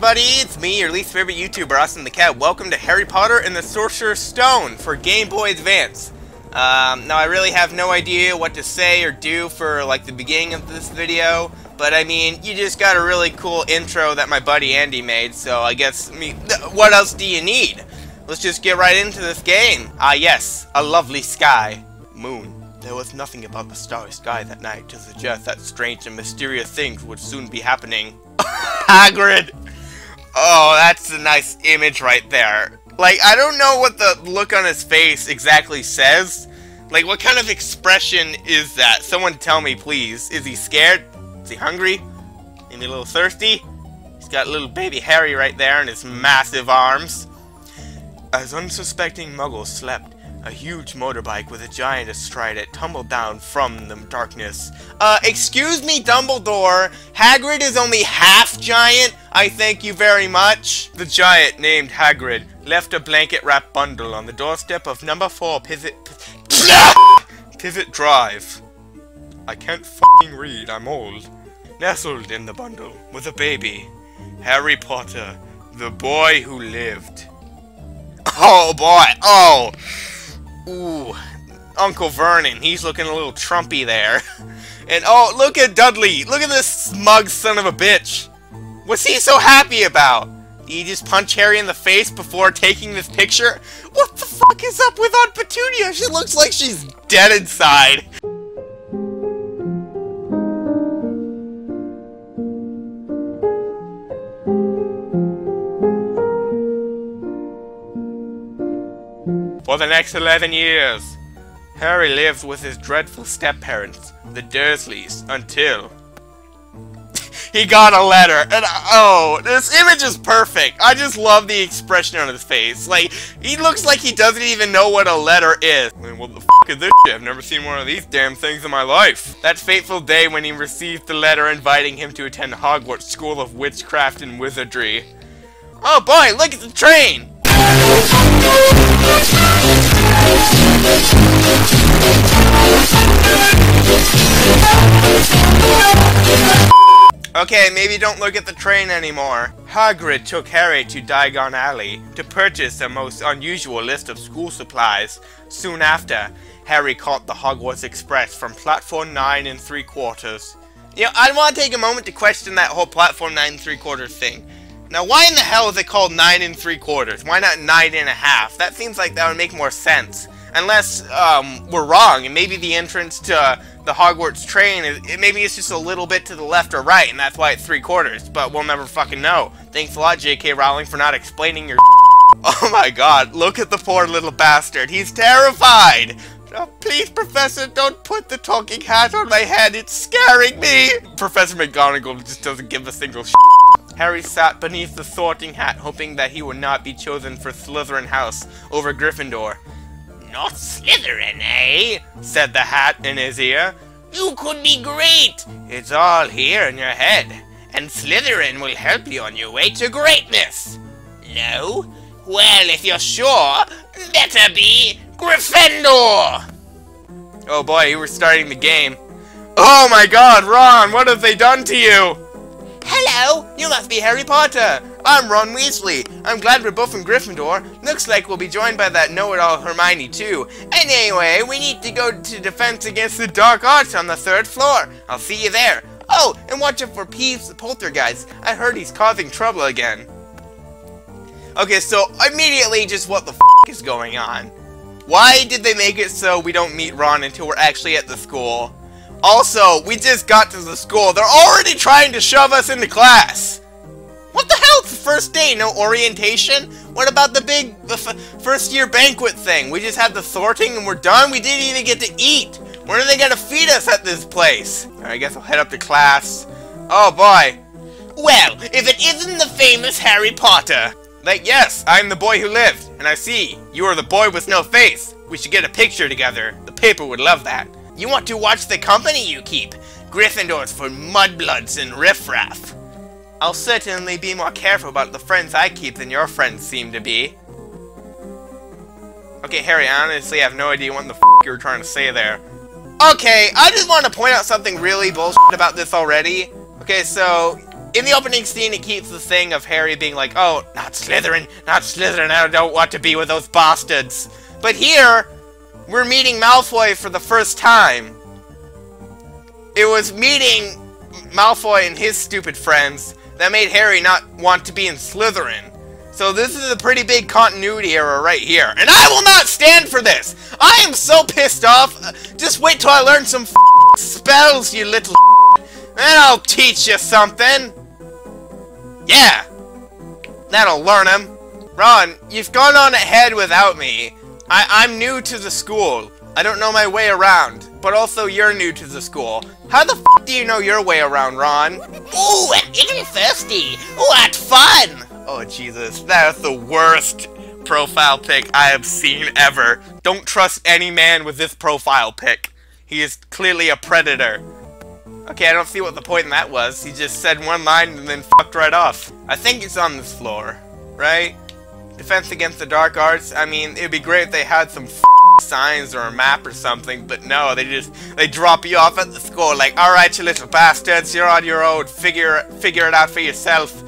Everybody, it's me, your least favorite YouTuber, Austin the Cat. Welcome to Harry Potter and the Sorcerer's Stone for Game Boy Advance. Now, I really have no idea what to say or do for like the beginning of this video, but I mean, you just got a really cool intro that my buddy Andy made, so I guess, what else do you need? Let's just get right into this game. Ah yes, a lovely sky. Moon. There was nothing about the starry sky that night to suggest that strange and mysterious things would soon be happening. Hagrid! Oh, that's a nice image right there. Like, I don't know what the look on his face exactly says. Like, what kind of expression is that? Someone tell me, please. Is he scared? Is he hungry? Maybe a little thirsty? He's got little baby Harry right there in his massive arms. As unsuspecting muggles slept, a huge motorbike with a giant astride it tumbled down from the darkness. Excuse me, Dumbledore. Hagrid is only half giant? I thank you very much. The giant, named Hagrid, left a blanket-wrapped bundle on the doorstep of number 4 Privet Drive. I can't f***ing read, I'm old. Nestled in the bundle was a baby. Harry Potter, the boy who lived. Oh boy, oh! Ooh, Uncle Vernon, he's looking a little Trumpy there. And oh, look at Dudley! Look at this smug son of a bitch! What's he so happy about? Did he just punch Harry in the face before taking this picture? What the fuck is up with Aunt Petunia? She looks like she's dead inside. For the next 11 years, Harry lived with his dreadful step-parents, the Dursleys, until... he got a letter, and oh, this image is perfect. I just love the expression on his face. Like, he looks like he doesn't even know what a letter is. I mean, what the fuck is this shit? I've never seen one of these damn things in my life. That fateful day when he received the letter inviting him to attend Hogwarts School of Witchcraft and Wizardry. Oh boy, look at the train! Okay, maybe don't look at the train anymore. Hagrid took Harry to Diagon Alley to purchase a most unusual list of school supplies. Soon after, Harry caught the Hogwarts Express from platform 9 3/4. You know, I want to take a moment to question that whole platform 9 3/4 thing. Now, why in the hell is it called 9 3/4? Why not 9 1/2? That seems like that would make more sense. Unless, we're wrong, and maybe the entrance to the Hogwarts train, maybe it's just a little bit to the left or right, and that's why it's 3/4, but we'll never fucking know. Thanks a lot, J.K. Rowling, for not explaining your Oh my god, look at the poor little bastard, he's terrified! Oh, please, Professor, don't put the talking hat on my head, it's scaring me! Professor McGonagall just doesn't give a single sh**. Harry sat beneath the Sorting Hat, hoping that he would not be chosen for Slytherin House over Gryffindor. Not Slytherin, eh? Said the hat in his ear. You could be great! It's all here in your head, and Slytherin will help you on your way to greatness! No? Well, if you're sure, better be Gryffindor! Oh boy, you were starting the game. Oh my god, Ron, what have they done to you? Hello, you must be Harry Potter! I'm Ron Weasley. I'm glad we're both from Gryffindor. Looks like we'll be joined by that know-it-all Hermione, too. And anyway, we need to go to defense against the dark arts on the 3rd floor. I'll see you there. Oh, and watch out for Peeves the poltergeist. I heard he's causing trouble again. Okay, so immediately just what the f*** is going on? Why did they make it so we don't meet Ron until we're actually at the school? Also, we just got to the school. They're already trying to shove us into class. What the hell? It's the first day, no orientation? What about the big first year banquet thing? We just had the sorting and we're done? We didn't even get to eat! When are they gonna feed us at this place? Alright, I guess I'll head up to class. Oh boy. Well, if it isn't the famous Harry Potter! Like, yes, I'm the boy who lived, and I see, you are the boy with no face. We should get a picture together. The paper would love that. You want to watch the company you keep. Gryffindor's for mudbloods and riffraff. I'll certainly be more careful about the friends I keep than your friends seem to be. Okay, Harry, I honestly have no idea what the f*** you were trying to say there. Okay, I just want to point out something really bullshit about this already. Okay, so, in the opening scene, it keeps the thing of Harry being like, oh, not Slytherin, I don't want to be with those bastards. But here, we're meeting Malfoy for the first time. It was meeting Malfoy and his stupid friends that made Harry not want to be in Slytherin. So this is a pretty big continuity error right here. And I will not stand for this! I am so pissed off! Just wait till I learn some f***ing spells, you little s***. And I'll teach you something! Yeah! That'll learn him. Ron, you've gone on ahead without me. I'm new to the school. I don't know my way around. But also, you're new to the school. How the f*** do you know your way around, Ron? Ooh, an itty thirsty! What fun! Oh, Jesus, that is the worst profile pic I have seen ever. Don't trust any man with this profile pic. He is clearly a predator. Okay, I don't see what the point in that was. He just said one line and then fucked right off. I think it's on this floor, right? Defense against the dark arts. I mean, it'd be great if they had some signs or a map or something, but no, they drop you off at the school like, alright, you little bastards, you're on your own, figure it out for yourself.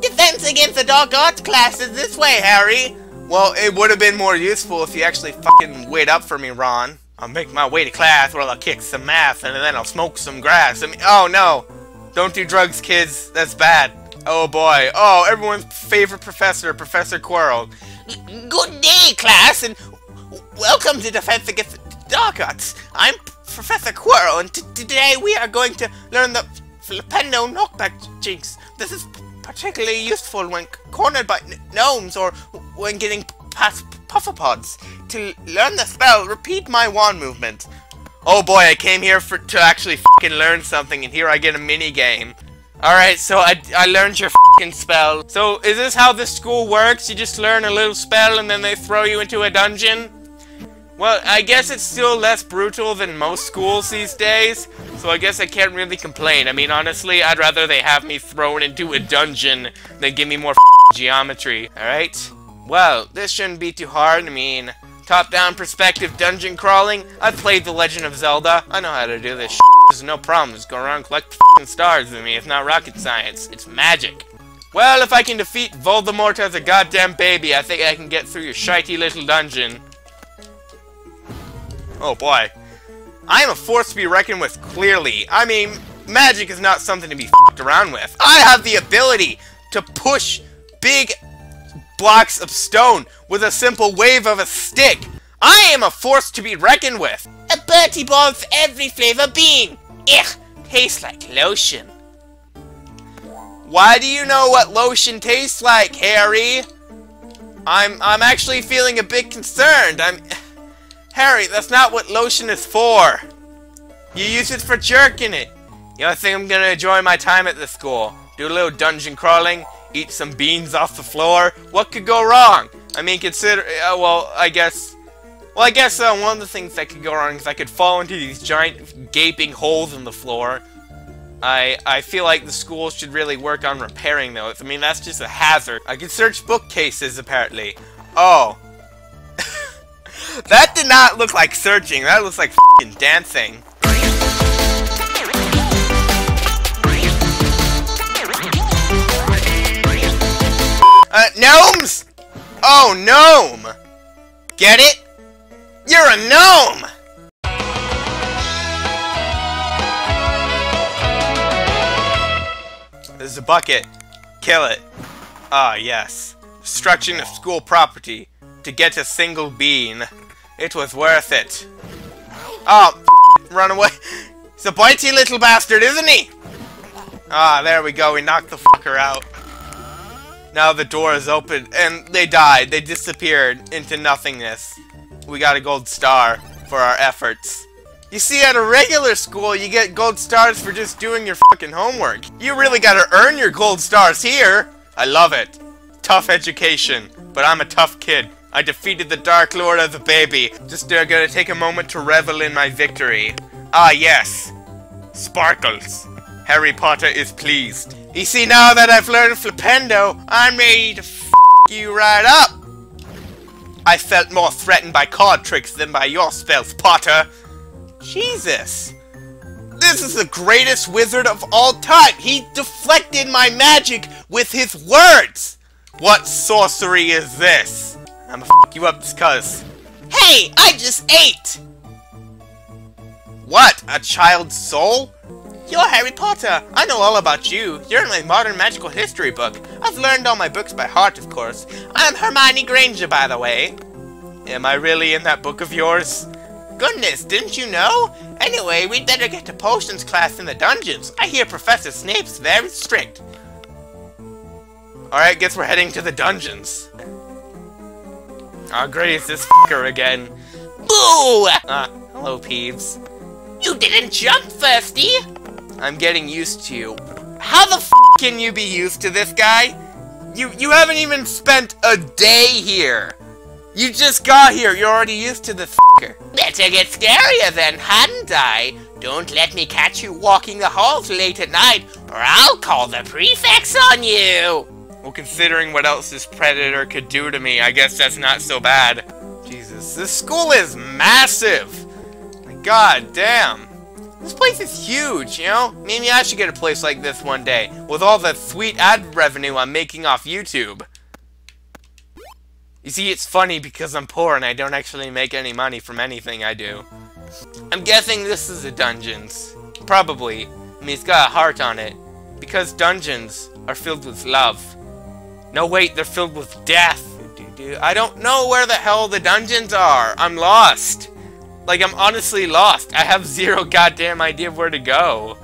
Defense against the dark arts class is this way, Harry! Well, it would have been more useful if you actually fucking wait up for me, Ron. I'll make my way to class where I'll kick some math and then I'll smoke some grass. I mean, oh no! Don't do drugs, kids. That's bad. Oh boy. Oh, everyone's favorite professor, Professor Quirrell. Good day, class, and welcome to Defense Against the Dark Arts. I'm Professor Quirrell, and today we are going to learn the Flipendo Knockback Jinx. This is particularly useful when cornered by gnomes or when getting past pufferpods. To learn the spell, repeat my wand movement. Oh boy, I came here to actually fucking learn something, and here I get a mini game. Alright, so I learned your fucking spell. So, is this how this school works? You just learn a little spell and then they throw you into a dungeon? Well, I guess it's still less brutal than most schools these days, so I guess I can't really complain. I mean, honestly, I'd rather they have me thrown into a dungeon than give me more geometry, alright? Well, this shouldn't be too hard. I mean, top-down perspective dungeon crawling. I played The Legend of Zelda. I know how to do this shit. There's no problem. Just go around and collect fucking stars with me. It's not rocket science. It's magic. Well, if I can defeat Voldemort as a goddamn baby, I think I can get through your shitey little dungeon. Oh boy. I am a force to be reckoned with, clearly. I mean, magic is not something to be f***ed around with. I have the ability to push big blocks of stone with a simple wave of a stick. I am a force to be reckoned with. A Bertie Bomb for every flavor bean. Ech, tastes like lotion. Why do you know what lotion tastes like, Harry? I'm actually feeling a bit concerned. Harry, that's not what lotion is for. You use it for jerking it. You know, I think I'm going to enjoy my time at this school. Do a little dungeon crawling, eat some beans off the floor. What could go wrong? I mean, consider... Well, I guess one of the things that could go wrong is I could fall into these giant gaping holes in the floor. I feel like the school should really work on repairing those. I mean, that's just a hazard. I can search bookcases, apparently. Oh. That did not look like searching, that looks like f***ing dancing. Gnomes? Oh, gnome! Get it? You're a gnome! There's a bucket. Kill it. Ah, yes. Destruction of school property. To get a single bean. It was worth it. Oh, run away. He's a bitey little bastard, isn't he? Ah, there we go. We knocked the fucker out. Now the door is open. And they died. They disappeared into nothingness. We got a gold star for our efforts. You see, at a regular school, you get gold stars for just doing your fucking homework. You really gotta earn your gold stars here. I love it. Tough education, but I'm a tough kid. I defeated the Dark Lord of the Baby. Just gonna take a moment to revel in my victory. Ah, yes. Sparkles. Harry Potter is pleased. You see, now that I've learned Flipendo, I'm ready to f*** you right up. I felt more threatened by card tricks than by your spells, Potter. Jesus! This is the greatest wizard of all time! He deflected my magic with his words! What sorcery is this? I'ma f*** you up just cuz. Hey! I just ate! What? A child's soul? You're Harry Potter! I know all about you. You're in my modern magical history book. I've learned all my books by heart, of course. I'm Hermione Granger, by the way. Am I really in that book of yours? Goodness, didn't you know? Anyway, we'd better get to potions class in the dungeons. I hear Professor Snape's very strict. Alright, guess we're heading to the dungeons. Oh great, it's this fucker again. Boo! Hello Peeves. You didn't jump, Thirsty! I'm getting used to you. How the f*** can you be used to this guy? You haven't even spent a day here! You just got here, you're already used to this f***er. Better get scarier then, hadn't I? Don't let me catch you walking the halls late at night, or I'll call the prefects on you! Well, considering what else this predator could do to me, I guess that's not so bad. Jesus, this school is massive! God damn! This place is huge, you know? Maybe I should get a place like this one day, with all the sweet ad revenue I'm making off YouTube. You see, it's funny because I'm poor and I don't actually make any money from anything I do. I'm guessing this is a dungeons. Probably. I mean, it's got a heart on it. Because dungeons are filled with love. No, wait, they're filled with death. I don't know where the hell the dungeons are. I'm lost. Like, I'm honestly lost. I have zero goddamn idea of where to go.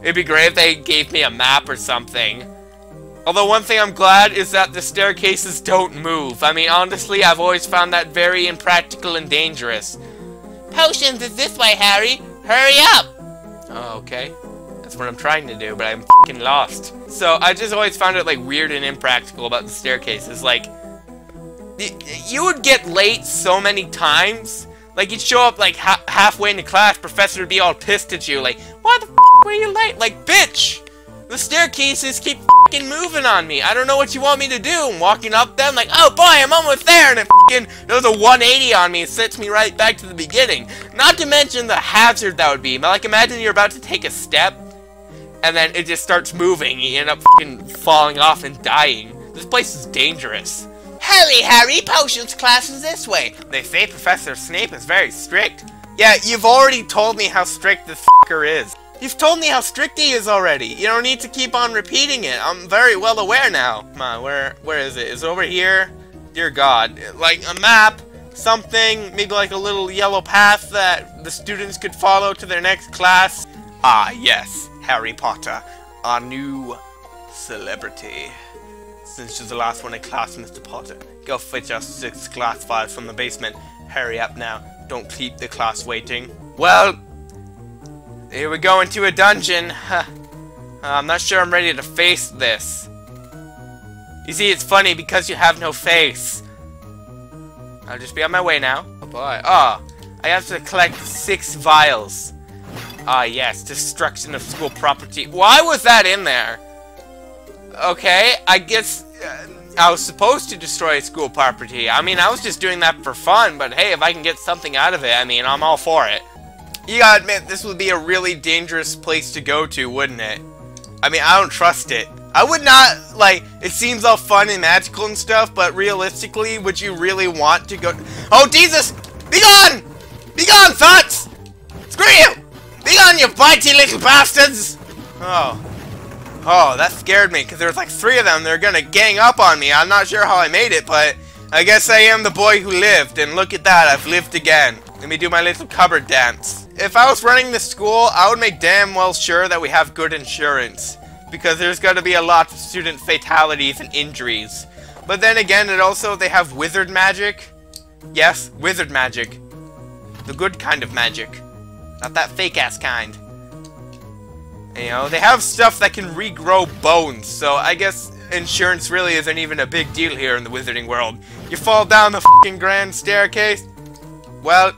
It'd be great if they gave me a map or something. Although one thing I'm glad is that the staircases don't move. I mean, honestly, I've always found that very impractical and dangerous. Potions is this way, Harry. Hurry up! Oh, okay. That's what I'm trying to do, but I'm f***ing lost. So, I just always found it, like, weird and impractical about the staircases. Like, you would get late so many times. Like, you'd show up, like, halfway into class, professor would be all pissed at you. Like, why the f*** were you late? Like, bitch! The staircases keep f***ing moving on me. I don't know what you want me to do. I'm walking up them like, oh boy, I'm almost there. And it f***ing does a 180 on me. It sets me right back to the beginning. Not to mention the hazard that would be. Like, imagine you're about to take a step, and then it just starts moving. You end up f***ing falling off and dying. This place is dangerous. Hurry, Harry, potions class is this way. They say Professor Snape is very strict. Yeah, you've already told me how strict this f***er is. You've told me how strict he is already. You don't need to keep on repeating it. I'm very well aware now. Come on, where is it? Is it over here? Dear God. Like, a map, something, maybe like a little yellow path that the students could follow to their next class. Ah, yes. Harry Potter. Our new celebrity. Since you're the last one in class, Mr. Potter, go fetch our 6th class files from the basement. Hurry up now. Don't keep the class waiting. Well... here we go into a dungeon. Huh. I'm not sure I'm ready to face this. You see, it's funny because you have no face. I'll just be on my way now. Oh boy. Ah, oh, I have to collect 6 vials. Ah, yes, destruction of school property. Why was that in there? Okay, I guess I was supposed to destroy school property. I mean, I was just doing that for fun, but hey, if I can get something out of it, I mean, I'm all for it. You gotta admit, this would be a really dangerous place to go to, wouldn't it? I mean, I don't trust it. I would not, like, it seems all fun and magical and stuff, but realistically, would you really want to go- Oh, Jesus! Be gone! Be gone, thoughts! Screw you! Be gone, you bitey little bastards! Oh. Oh, that scared me, because there was like 3 of them. They're gonna gang up on me. I'm not sure how I made it, but I guess I am the boy who lived, and look at that, I've lived again. Let me do my little cupboard dance. If I was running the school, I would make damn well sure that we have good insurance. Because there's going to be a lot of student fatalities and injuries. But then again, it also, they have wizard magic. Yes, wizard magic. The good kind of magic. Not that fake-ass kind. You know, they have stuff that can regrow bones, so I guess insurance really isn't even a big deal here in the wizarding world. You fall down the f***ing grand staircase, well,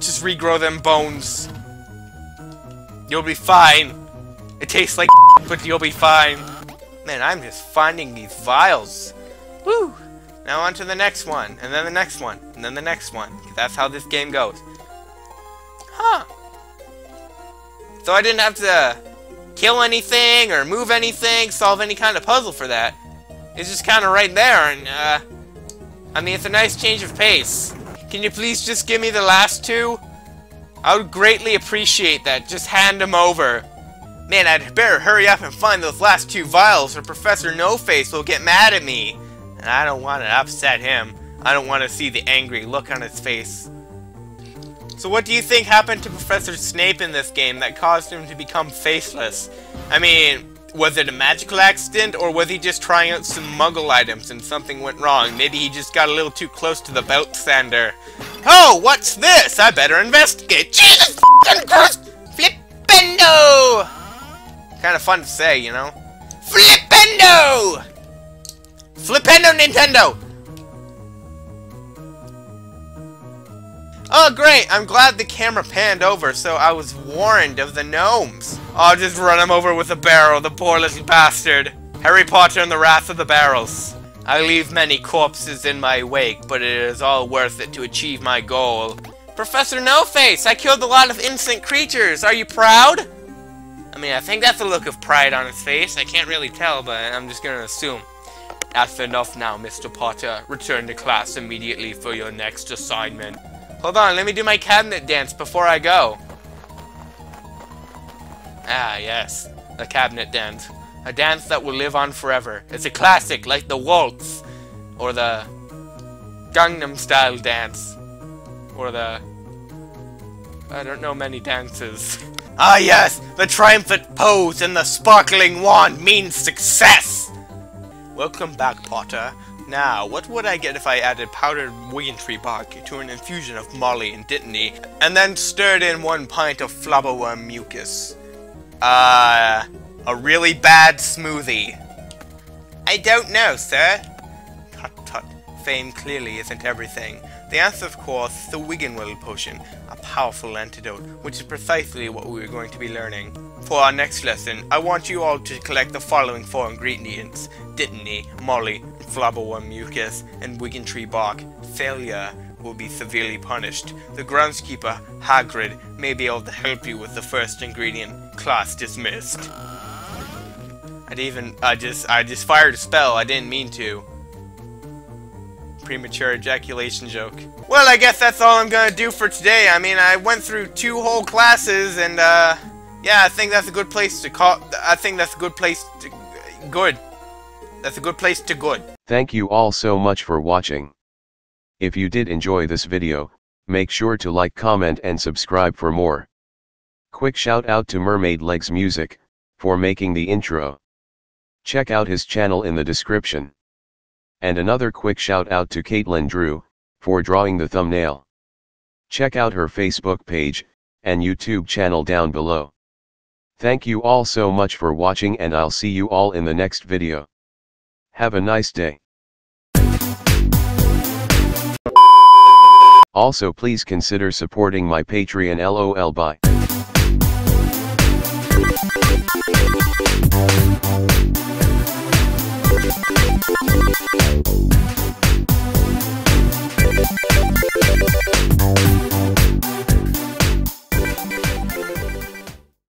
just regrow them bones. You'll be fine. It tastes like f***, but you'll be fine. Man, I'm just finding these vials. Woo! Now on to the next one, and then the next one, and then the next one. That's how this game goes. Huh. So I didn't have to kill anything or move anything, solve any kind of puzzle for that. It's just kind of right there, and, I mean, it's a nice change of pace. Can you please just give me the last two? I would greatly appreciate that. Just hand them over. Man, I'd better hurry up and find those last two vials, or Professor No-Face will get mad at me. And I don't want to upset him. I don't want to see the angry look on his face. So what do you think happened to Professor Snape in this game that caused him to become faceless? I mean, was it a magical accident, or was he just trying out some muggle items and something went wrong? Maybe he just got a little too close to the belt sander. Oh, what's this? I better investigate. Jesus f***ing Christ! Flipendo! Kind of fun to say, you know? Flipendo! Flipendo Nintendo! Oh great, I'm glad the camera panned over, so I was warned of the gnomes. I'll just run him over with a barrel, the poor little bastard. Harry Potter and the Wrath of the Barrels. I leave many corpses in my wake, but it is all worth it to achieve my goal. Professor No-Face, I killed a lot of innocent creatures, are you proud? I mean, I think that's a look of pride on his face, I can't really tell, but I'm just gonna assume. That's enough now, Mr. Potter. Return to class immediately for your next assignment. Hold on, let me do my cabinet dance before I go. Ah, yes. The cabinet dance. A dance that will live on forever. It's a classic, like the waltz. Or the Gangnam Style dance. Or the... I don't know many dances. Ah, yes! The triumphant pose and the sparkling wand means success! Welcome back, Potter. Now, what would I get if I added powdered Wigan Tree bark to an infusion of Molly and Dittany, and then stirred in 1 pint of flabberworm mucus? A really bad smoothie. I don't know, sir. Tut tut. Fame clearly isn't everything. The answer, of course, is the Wigan Will Potion, a powerful antidote, which is precisely what we are going to be learning. For our next lesson, I want you all to collect the following 4 ingredients: Dittany, Molly, flabberworm mucus, and Wigan Tree bark. Failure will be severely punished. The groundskeeper, Hagrid, may be able to help you with the first ingredient. Class dismissed. I just fired a spell. I didn't mean to. Premature ejaculation joke. Well, I guess that's all I'm gonna do for today. I mean, I went through 2 whole classes, and yeah, I think that's a good place to call. I think that's a good place to good. That's a good place to good. Thank you all so much for watching. If you did enjoy this video, make sure to like, comment and subscribe for more. Quick shout out to Mermaid Legs Music, for making the intro. Check out his channel in the description. And another quick shout out to KatlynnDrew, for drawing the thumbnail. Check out her Facebook page, and YouTube channel down below. Thank you all so much for watching, and I'll see you all in the next video. Have a nice day. Also, please consider supporting my Patreon. LOL. Bye.